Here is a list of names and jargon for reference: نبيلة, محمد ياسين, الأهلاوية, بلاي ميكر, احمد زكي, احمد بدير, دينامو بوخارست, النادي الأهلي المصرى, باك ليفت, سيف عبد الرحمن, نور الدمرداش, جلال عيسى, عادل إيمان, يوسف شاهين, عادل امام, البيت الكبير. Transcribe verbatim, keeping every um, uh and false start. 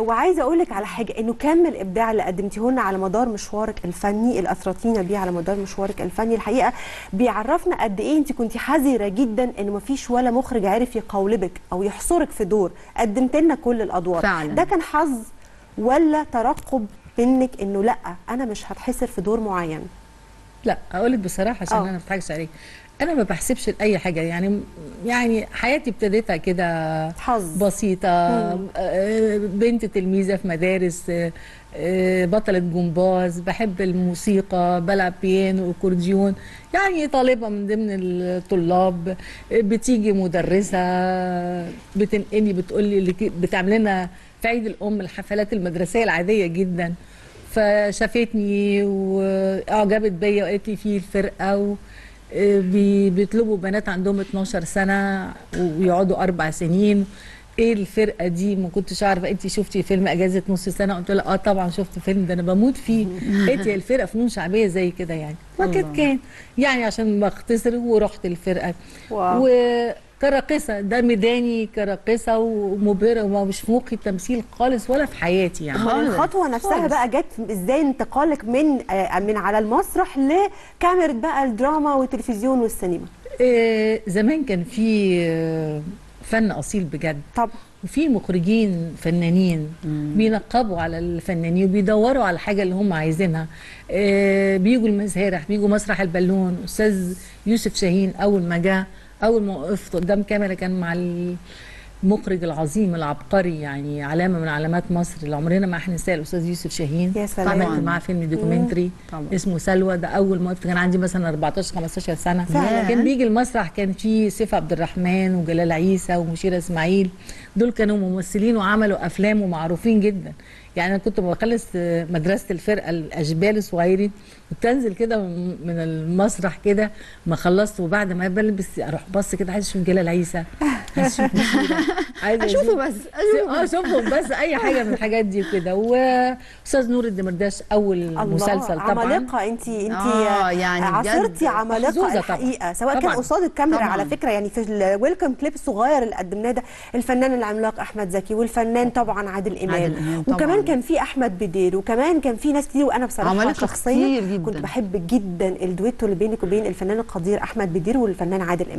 وعايزه اقول لك على حاجه، انه كم الابداع اللي قدمتيه لنا على مدار مشوارك الفني، اللي اثرتينا بيه على مدار مشوارك الفني، الحقيقه بيعرفنا قد ايه انت كنت حذره جدا ان مفيش ولا مخرج عارف يقولبك او يحصرك في دور، قدمت لنا كل الادوار فعلا. ده كان حظ ولا ترقب منك انه لا انا مش هتحصر في دور معين؟ لا اقول لك بصراحه عشان أوه. انا ما بضحكش عليك، انا ما بحسبش لاي حاجه، يعني يعني حياتي ابتديتها كده حظ بسيطه، بنت تلميذه في مدارس، بطله جمباز، بحب الموسيقى، بلعب بيانو وكورديون، يعني طالبه من ضمن الطلاب، بتيجي مدرسه بتنقلي بتقول لي بتعمل لنا في عيد الام الحفلات المدرسيه العاديه جدا، فشافتني واعجبت بيا وقالت لي في الفرقه و بيطلبوا بنات عندهم اتناشر سنة ويقعدوا أربع سنين، إيه الفرقة دي؟ ما كنتش عارفة. أنت شفتي فيلم أجازة نص سنة؟ قلت لها أه طبعًا شفت فيلم، ده أنا بموت فيه. قالت لي الفرقة فنون شعبية زي كده يعني، وكده كان يعني عشان ما أختصر، ورحت الفرقة واو. وكراقصة، ده ميداني كراقصة ومبهرة، ومش في مخي التمثيل خالص ولا في حياتي يعني. الخطوة نفسها خالص. بقى جت إزاي انتقالك من من على المسرح لكاميرا بقى الدراما والتلفزيون والسينما؟ إيه زمان كان في فن اصيل بجد طبعا، وفي مخرجين فنانين مم. بينقبوا على الفنانين وبيدوروا على الحاجه اللي هم عايزينها. آه بيجوا المسارح، بيجوا مسرح البالون. استاذ يوسف شاهين اول ما جه، اول ما وقفت قدام كاميرا كان مع المخرج العظيم العبقري، يعني علامه من علامات مصر اللي عمرنا ما هننساه، الاستاذ يوسف شاهين. عملت معاه فيلم دوكيومنتري اسمه سلوى، ده اول ما وقفت كان عندي مثلا أربعتاشر خمستاشر سنة فعلا. كان بيجي المسرح كان فيه سيف عبد الرحمن وجلال عيسى ومشيره اسماعيل، دول كانوا ممثلين وعملوا افلام ومعروفين جدا. يعني انا كنت بخلص مدرسه الفرقه الاشبال الصغيرين، كنت انزل كده من المسرح كده ما خلصت، وبعد ما بلبس اروح بص كده عايز اشوف جلال عيسى، عايز اشوف اشوفه بس اه اشوفهم بس اي حاجه من الحاجات دي كده. واستاذ نور الدمرداش اول الله. مسلسل طبعا عمالقه، انت انت آه يعني عاصرتي عمالقه الحقيقه، سواء كان قصاد الكاميرا طبعًا. على فكره يعني في الويلكم كليب الصغير اللي قدمناه ده، الفنان العملاق احمد زكي، والفنان طبعا عادل ايمان، وكمان كان في احمد بدير، وكمان كان في ناس كتير. وانا بصراحه شخصيا كنت بحب جدا الدويتو اللي بينك وبين الفنان القدير احمد بدير والفنان عادل إيمان.